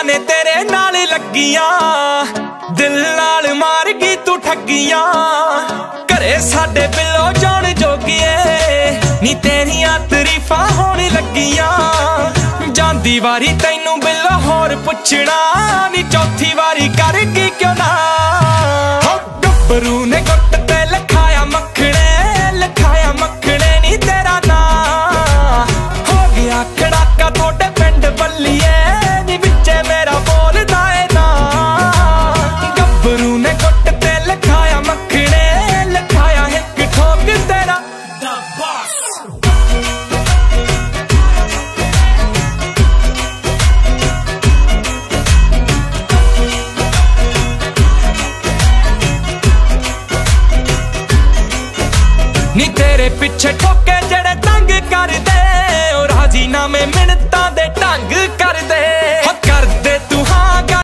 कुड़ियां ने तेरे नाल लगियां, दिल नाल मार गई तू ठगियां। घरे साडे बिलो जान जोगिए नी तेरियां तरीफां होण लगियां। जांदी वारी तैनू बिलो होर पुछना नी, चौथी वारी कर गई क्यों ना। गब्बरू ने गुट ते लखाया मखणे, लखाया मखणे नी तेरा ना। हो गया खड़ाका थोड़े पिंड बल्लिए नी विचे मेरा बोलदा है ना। गब्बरू ने गुट ते लखाया मखणे, लखाया हिक ठोक तेरा। नी तेरे पीछे ठोके